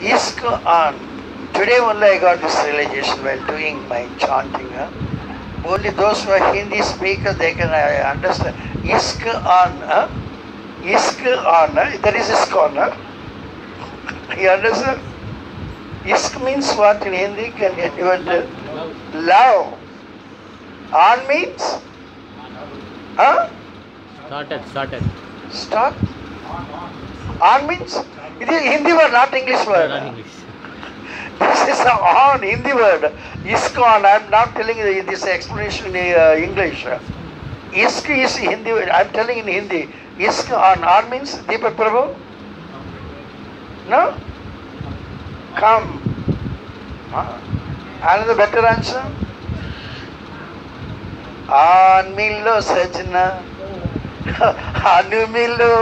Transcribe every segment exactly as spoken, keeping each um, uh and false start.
ISKCON. Today only I got this realization while doing my chanting. Huh? Only those who are Hindi speakers, they can uh, understand. ISKCON. Huh? ISKCON. Huh? There is ISKCON. Huh? You understand? ISK means what in Hindi? Can you understand? Love. On means? Huh? Started, started. Start? On means? It is Hindi word, not English word. No, not English. This is an on Hindi word. ISKCON. I am not telling you this explanation in uh, English. ISK is Hindi word. I am telling in Hindi. ISKCON. On means Deepak Prabhu? No? Come. Huh? Another better answer? On Milo Sajna. Anumilo,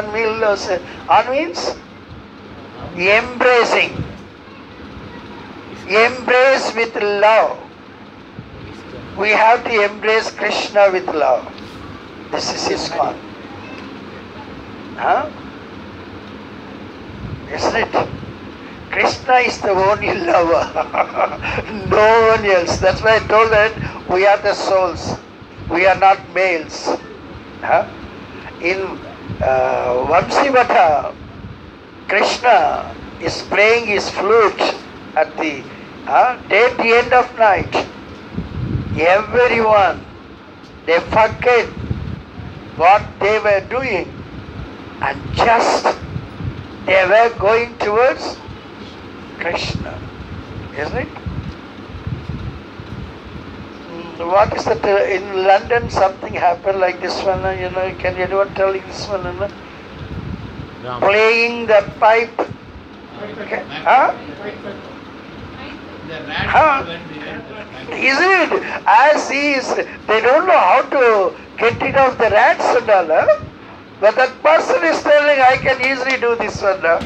anmilo, an means embracing, embrace with love. We have to embrace Krishna with love. This is his call. Huh? Isn't it? Krishna is the only lover, no one else. That's why I told that we are the souls, we are not males. Huh? In uh, Vamsivata, Krishna is playing his flute at the uh, day, the end of night. Everyone, they forget what they were doing and just they were going towards Krishna. Isn't it? What is that? Uh, in London, something happened like this one. Uh, you know, can anyone tell you this one? Uh, no. Playing the pipe. Okay. Huh? Huh? Is it? As he is, they don't know how to get rid of the rats and all. Huh? But that person is telling, I can easily do this one. Uh.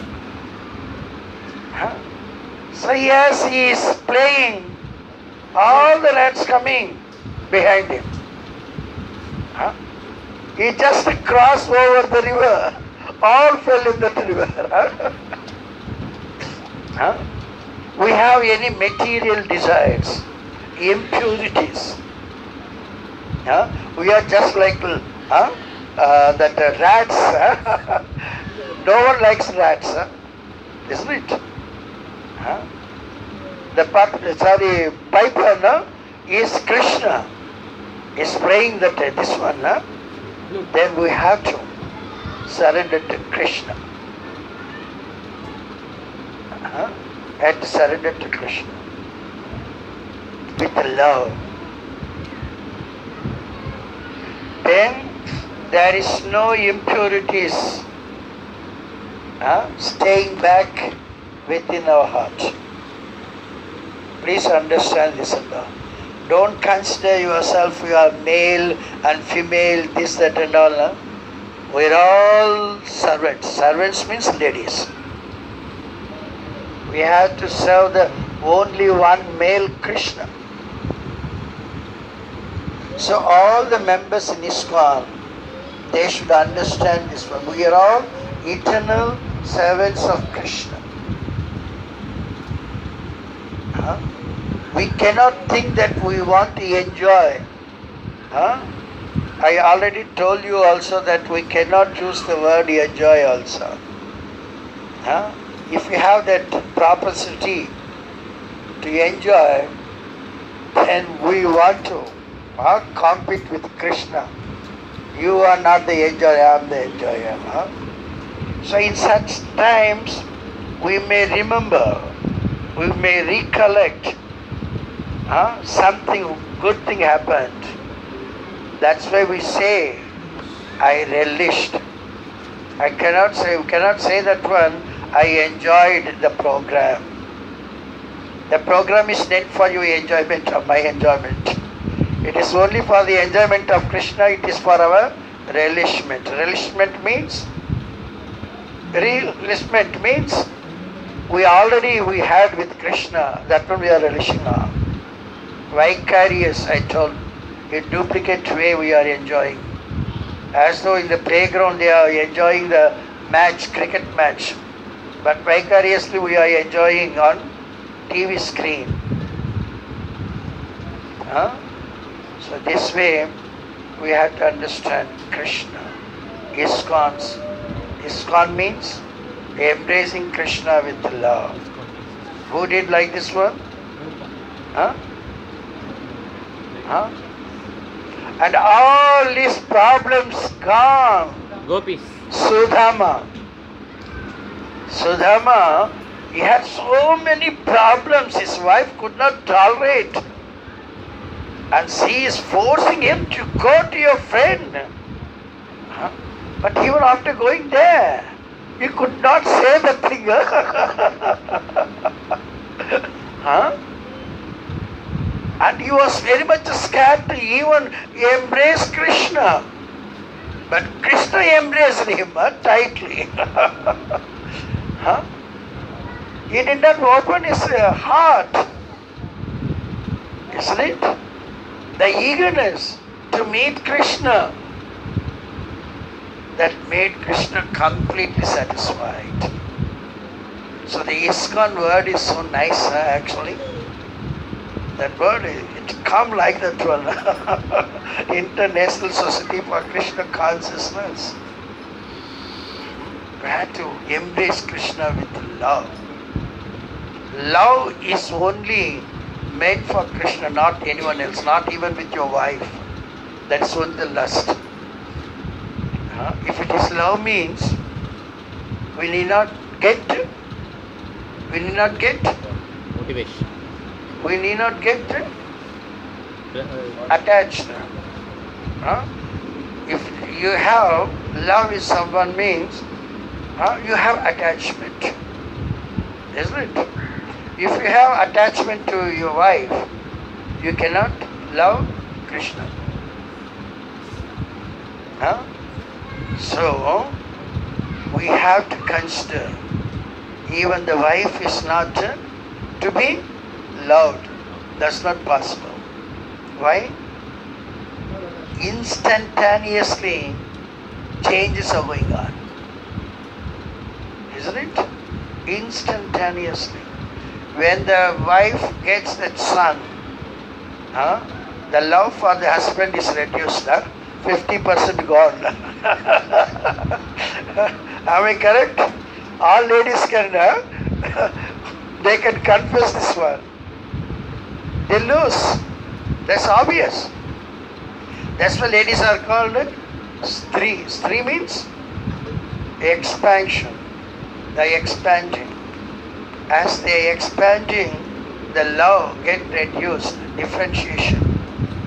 Huh? So yes, he is playing. All the rats coming behind him. Huh? He just crossed over the river. All fell in that river. Huh? We have any material desires, impurities. Huh? We are just like huh? uh, that uh, rats. Huh? No one likes rats, huh? Isn't it? Huh? The pap, sorry, piper, no? Is Krishna. Is praying that uh, this one, no? Then we have to surrender to Krishna. Uh-huh. Had to surrender to Krishna with love. Then there is no impurities uh, staying back within our heart. Please understand this. Don't consider yourself you are male and female, this, that and all. No? We're all servants. Servants means ladies. We have to serve the only one male Krishna. So all the members in ISKCON, they should understand this one. We are all eternal servants of Krishna. Huh? We cannot think that we want to enjoy. Huh? I already told you also that we cannot use the word enjoy also. Huh? If you have that propensity to enjoy, then we want to huh, compete with Krishna. You are not the enjoyer, I am the enjoyer. Huh? So in such times, we may remember, we may recollect huh, something, good thing happened. That's why we say, I relished. I cannot say, we cannot say that one, I enjoyed the program. The program is not for your enjoyment or my enjoyment. It is only for the enjoyment of Krishna, it is for our relishment. Relishment means, relishment means, we already we had with Krishna, that one we are relishing now. Vicarious, I told, in duplicate way we are enjoying. As though in the playground they are enjoying the match, cricket match. but vicariously we are enjoying on T V screen. Huh? So this way we have to understand Krishna. ISKCON's, ISKCON means embracing Krishna with love. Who did like this one? Huh? Huh? And all these problems come. Gopis. Sudhama. Sudhama, he had so many problems, his wife could not tolerate. And she is forcing him to go to your friend. Huh? But even after going there, he could not say the thing. Huh? And he was very much scared to even embrace Krishna. But Krishna embraced him huh, tightly. Huh? He did not open his uh, heart. Isn't it? The eagerness to meet Krishna that made Krishna completely satisfied. So the ISKCON word is so nice huh, actually. That word, it come like that one. International Society for Krishna Consciousness. We have to embrace Krishna with love. Love is only made for Krishna, not anyone else, not even with your wife. That's only the lust. Uh, if it is love means, we need not get, we need not get motivation. We need not get attached. Huh? If you have love with someone means huh, you have attachment, isn't it? If you have attachment to your wife, you cannot love Krishna. Huh? So we have to consider even the wife is not to be loved. That's not possible. Why? Instantaneously changes are going on. Isn't it? Instantaneously. When the wife gets that son, huh, the love for the husband is reduced. Huh? fifty percent gone. Am I correct? All ladies can, huh? They can confess this one. They lose. That's obvious. That's why ladies are called stri. Stri means expansion. They are expanding. As they are expanding, the love gets reduced. Differentiation.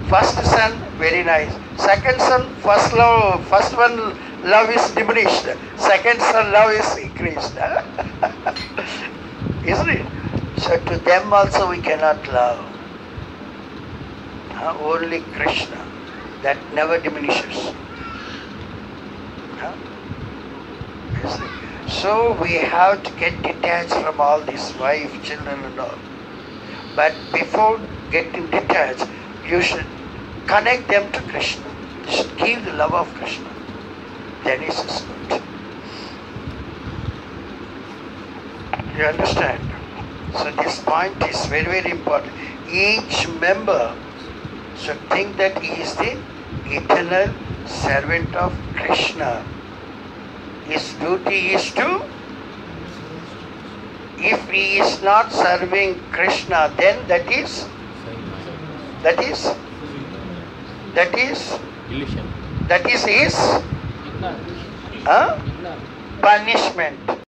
First son, very nice. Second son, first love. First one, love is diminished. Second son, love is increased. Isn't it? So to them also we cannot love. Huh? Only Krishna, that never diminishes. Huh? So we have to get detached from all this wife, children and all. But before getting detached, you should connect them to Krishna. You should give the love of Krishna. Then it is good. You understand? So this point is very, very important. Each member should think that he is the eternal servant of Krishna. His duty is to, if he is not serving Krishna, then that is, that is, that is, that is his huh? punishment.